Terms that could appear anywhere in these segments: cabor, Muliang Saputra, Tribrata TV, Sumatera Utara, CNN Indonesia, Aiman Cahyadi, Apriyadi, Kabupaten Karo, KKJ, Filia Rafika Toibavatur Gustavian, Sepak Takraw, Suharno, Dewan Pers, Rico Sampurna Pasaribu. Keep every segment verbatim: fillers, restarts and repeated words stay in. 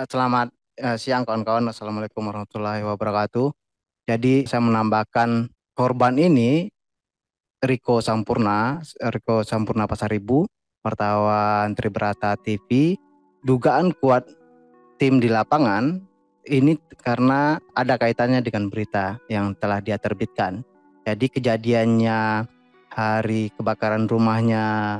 Selamat eh, siang kawan-kawan. Assalamualaikum warahmatullahi wabarakatuh. Jadi saya menambahkan korban ini Rico Sampurna, Rico Sampurna Pasaribu, wartawan Tribrata T V. Dugaan kuat tim di lapangan ini karena ada kaitannya dengan berita yang telah dia terbitkan. Jadi kejadiannya hari kebakaran rumahnya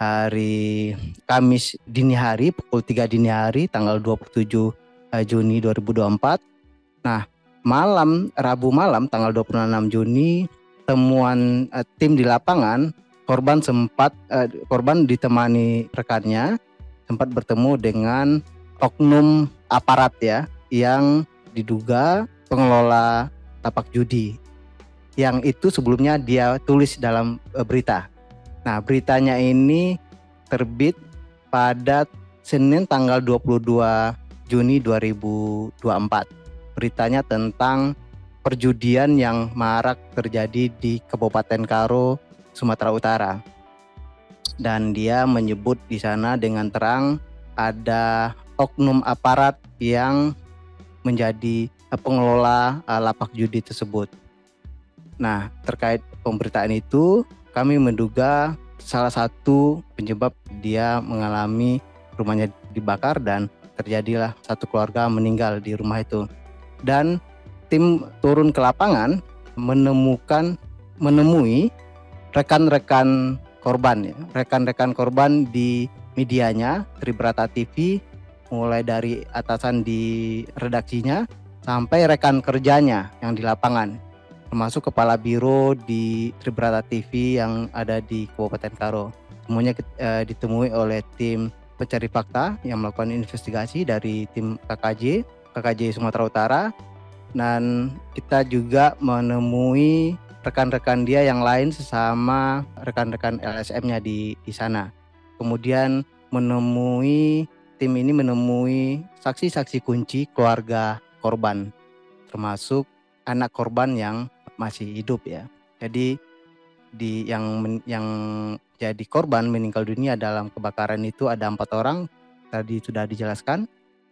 hari Kamis dini hari pukul tiga dini hari tanggal dua puluh tujuh Juni dua ribu dua puluh empat. Nah, malam Rabu malam tanggal dua puluh enam Juni temuan eh, tim di lapangan, korban sempat eh, korban ditemani rekannya sempat bertemu dengan oknum aparat ya yang diduga pengelola tapak judi. Yang itu sebelumnya dia tulis dalam eh, berita. Nah, beritanya ini terbit pada Senin tanggal dua puluh dua Juni dua ribu dua puluh empat. Beritanya tentang perjudian yang marak terjadi di Kabupaten Karo, Sumatera Utara. Dan dia menyebut di sana dengan terang ada oknum aparat yang menjadi pengelola lapak judi tersebut. Nah, terkait pemberitaan itu, kami menduga salah satu penyebab dia mengalami rumahnya dibakar dan terjadilah satu keluarga meninggal di rumah itu. Dan tim turun ke lapangan menemukan menemui rekan-rekan korban, rekan-rekan korban di medianya Tribrata T V, mulai dari atasan di redaksinya sampai rekan kerjanya yang di lapangan, termasuk kepala biro di Tribrata T V yang ada di Kabupaten Karo. Semuanya e, ditemui oleh tim pencari fakta yang melakukan investigasi dari tim K K J, K K J Sumatera Utara. Dan kita juga menemui rekan-rekan dia yang lain sesama rekan-rekan L S M-nya di, di sana. Kemudian menemui, tim ini menemui saksi-saksi kunci keluarga korban, termasuk anak korban yang masih hidup ya. Jadi di yang men, yang jadi korban meninggal dunia dalam kebakaran itu ada empat orang. Tadi sudah dijelaskan.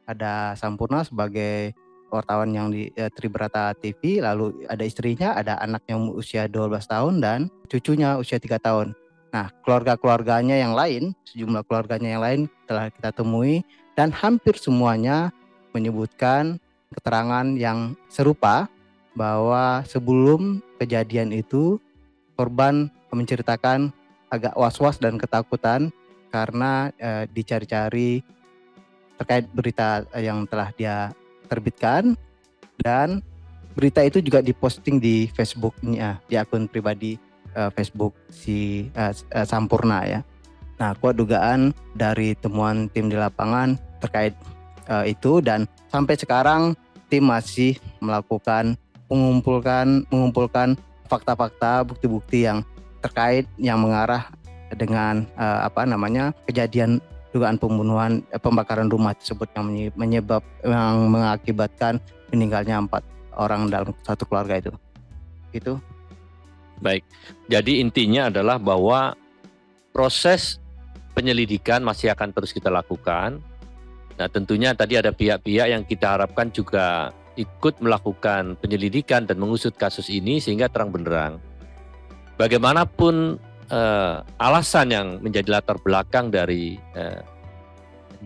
Ada Sampurna sebagai wartawan yang di eh, Tribrata T V, lalu ada istrinya, ada anak yang usia dua belas tahun dan cucunya usia tiga tahun. Nah, keluarga-keluarganya yang lain, sejumlah keluarganya yang lain telah kita temui dan hampir semuanya menyebutkan keterangan yang serupa bahwa sebelum kejadian itu korban menceritakan agak was-was dan ketakutan karena e, dicari-cari terkait berita yang telah dia terbitkan, dan berita itu juga diposting di Facebooknya, di akun pribadi e, Facebook si e, e, Sampurna ya. Nah, kuat dugaan dari temuan tim di lapangan terkait e, itu, dan sampai sekarang tim masih melakukan mengumpulkan mengumpulkan fakta-fakta, bukti-bukti yang terkait yang mengarah dengan eh, apa namanya kejadian dugaan pembunuhan eh, pembakaran rumah tersebut yang menyebab yang mengakibatkan meninggalnya empat orang dalam satu keluarga itu. Gitu. Baik. Jadi intinya adalah bahwa proses penyelidikan masih akan terus kita lakukan. Nah, tentunya tadi ada pihak-pihak yang kita harapkan juga ikut melakukan penyelidikan dan mengusut kasus ini sehingga terang benderang. Bagaimanapun eh, alasan yang menjadi latar belakang dari eh,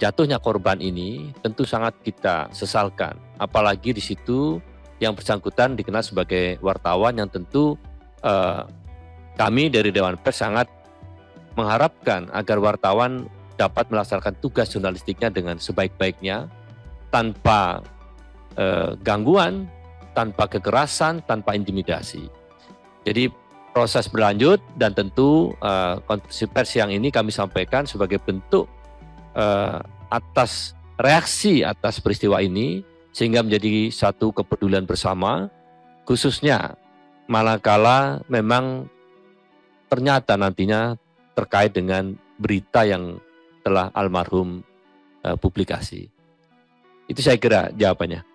jatuhnya korban ini tentu sangat kita sesalkan. Apalagi di situ yang bersangkutan dikenal sebagai wartawan yang tentu eh, kami dari Dewan Pers sangat mengharapkan agar wartawan dapat melaksanakan tugas jurnalistiknya dengan sebaik-baiknya tanpa Eh, gangguan, tanpa kekerasan, tanpa intimidasi. Jadi proses berlanjut dan tentu eh, konferensi pers yang ini kami sampaikan sebagai bentuk eh, atas reaksi atas peristiwa ini sehingga menjadi satu kepedulian bersama, khususnya manakala memang ternyata nantinya terkait dengan berita yang telah almarhum eh, publikasi. Itu saya kira jawabannya.